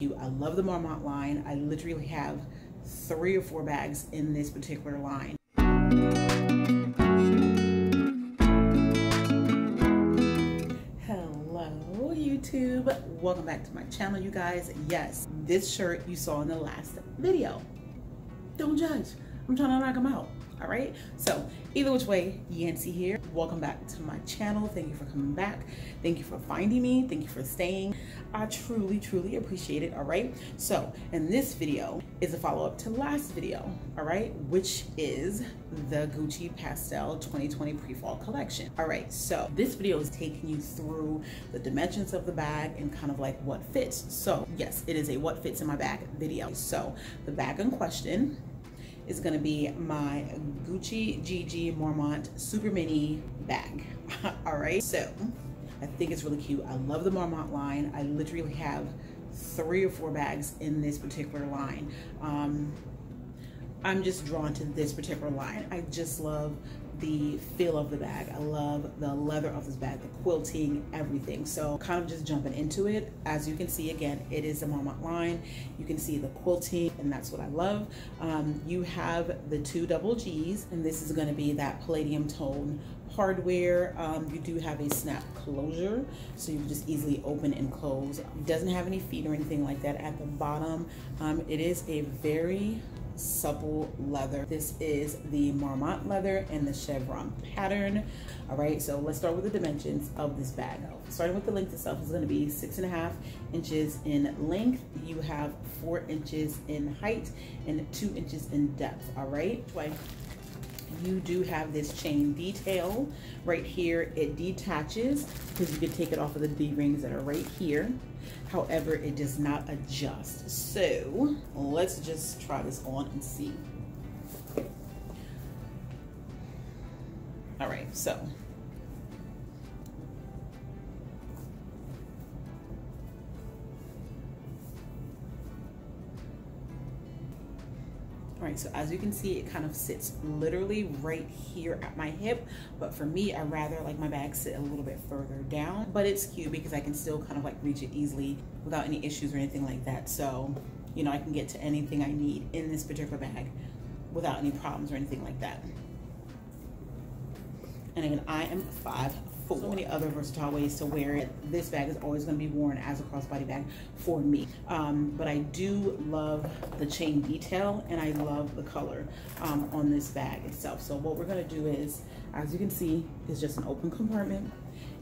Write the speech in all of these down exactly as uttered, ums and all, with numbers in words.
you. I love the Marmont line. I literally have three or four bags in this particular line. Hello YouTube, welcome back to my channel, you guys. Yes, this shirt you saw in the last video. Don't judge, I'm trying to knock them out. All right, so either which way, Yancy here. Welcome back to my channel. Thank you for coming back. Thank you for finding me. Thank you for staying. I truly, truly appreciate it. All right, so in this video is a follow-up to last video, all right, which is the Gucci Pastel twenty twenty Pre-Fall Collection. All right, so this video is taking you through the dimensions of the bag and kind of like what fits. So yes, it is a what fits in my bag video. So the bag in question is gonna be my Gucci G G Marmont Super Mini bag. All right, so I think it's really cute. I love the Marmont line. I literally have three or four bags in this particular line. Um, I'm just drawn to this particular line. I just love the feel of the bag. I love the leather of this bag, the quilting, everything. So kind of just jumping into it. As you can see, again, it is the Marmont line. You can see the quilting, and that's what I love. Um, you have the two double G's, and this is gonna be that palladium tone hardware. Um, you do have a snap closure, so you can just easily open and close. It doesn't have any feet or anything like that at the bottom. Um, it is a very supple leather. This is the Marmont leather and the chevron pattern. All right, so let's start with the dimensions of this bag. Starting with the length itself, is going to be six and a half inches in length. You have four inches in height and two inches in depth. All right, you do have this chain detail right here. It detaches because you can take it off of the D rings that are right here. However, it does not adjust. So let's just try this on and see. All right, so All right, so as you can see, it kind of sits literally right here at my hip, but for me, I rather like my bag sit a little bit further down. But it's cute because I can still kind of like reach it easily without any issues or anything like that. So, you know, I can get to anything I need in this particular bag without any problems or anything like that. And again, I am five foot four. So many other versatile ways to wear it. This bag is always going to be worn as a crossbody bag for me. Um, but I do love the chain detail, and I love the color um, on this bag itself. So what we're going to do is, as you can see, it's just an open compartment,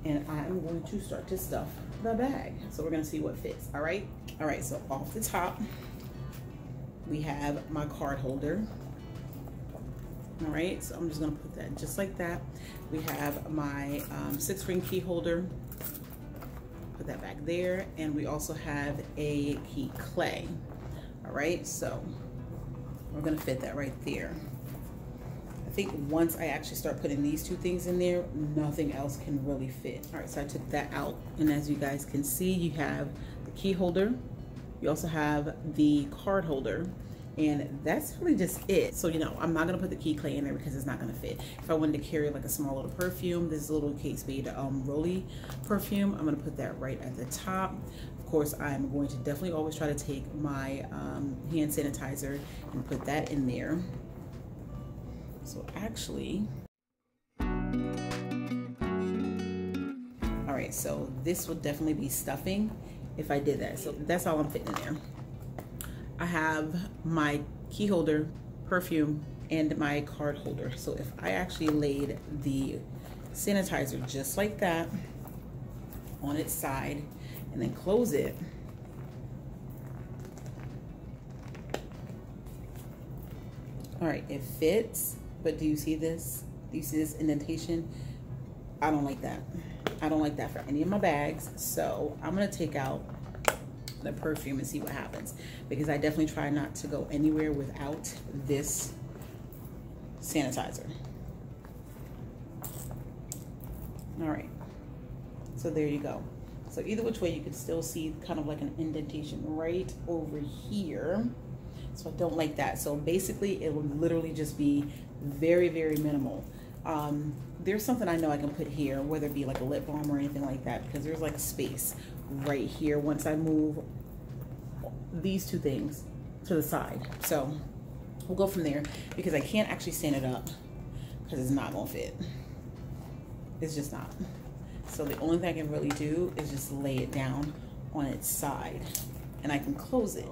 and I'm going to start to stuff the bag. So we're going to see what fits. All right. All right. So off the top, we have my card holder. All right, so I'm just gonna put that just like that. We have my um, six ring key holder, put that back there, and we also have a key clay. All right, so we're gonna fit that right there. I think once I actually start putting these two things in there, nothing else can really fit. All right, so I took that out, and as you guys can see, you have the key holder, you also have the card holder, and that's really just it. So, you know, I'm not gonna put the key clay in there because it's not gonna fit. If I wanted to carry like a small little perfume, this little Kate Spade um, Rolly perfume, I'm gonna put that right at the top. Of course, I'm going to definitely always try to take my um, hand sanitizer and put that in there. So actually, all right, so this will definitely be stuffing if I did that. So that's all I'm fitting in there. I have my key holder, perfume, and my card holder. So if I actually laid the sanitizer just like that on its side and then close it, all right, it fits, but do you see this? Do you see this indentation? I don't like that. I don't like that for any of my bags. So I'm gonna take out the perfume and see what happens, because I definitely try not to go anywhere without this sanitizer. All right, so there you go. So either which way, you can still see kind of like an indentation right over here. So I don't like that. So basically, it will literally just be very, very minimal. Um, there's something I know I can put here, whether it be like a lip balm or anything like that, because there's like space right here. Once I move these two things to the side. So we'll go from there, because I can't actually stand it up because it's not gonna fit. It's just not. So the only thing I can really do is just lay it down on its side, and I can close it.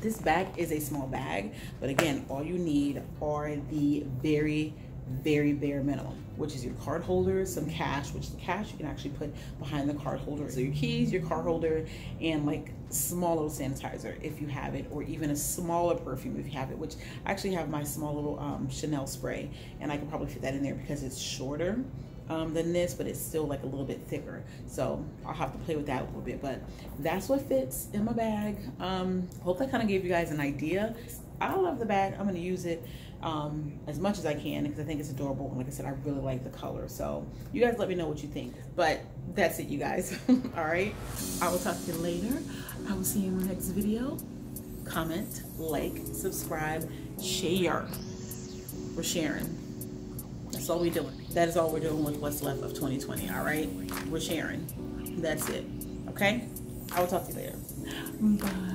This bag is a small bag, but again, all you need are the very, very bare minimum, which is your card holder, some cash, which the cash you can actually put behind the card holder. So your keys, your card holder, and like small little sanitizer if you have it, or even a smaller perfume if you have it, which I actually have my small little um, Chanel spray, and I can probably fit that in there because it's shorter um, than this, but it's still like a little bit thicker. So I'll have to play with that a little bit, but that's what fits in my bag. Um, hope that kind of gave you guys an idea. I love the bag. I'm gonna use it um, as much as I can because I think it's adorable, and like I said, I really like the color. So you guys let me know what you think, but that's it, you guys. All right, I will talk to you later. I will see you in the next video. Comment, like, subscribe, share. We're sharing. That's all we're doing. That is all we're doing with what's left of twenty twenty. All right, we're sharing. That's it. Okay, I will talk to you later. Bye.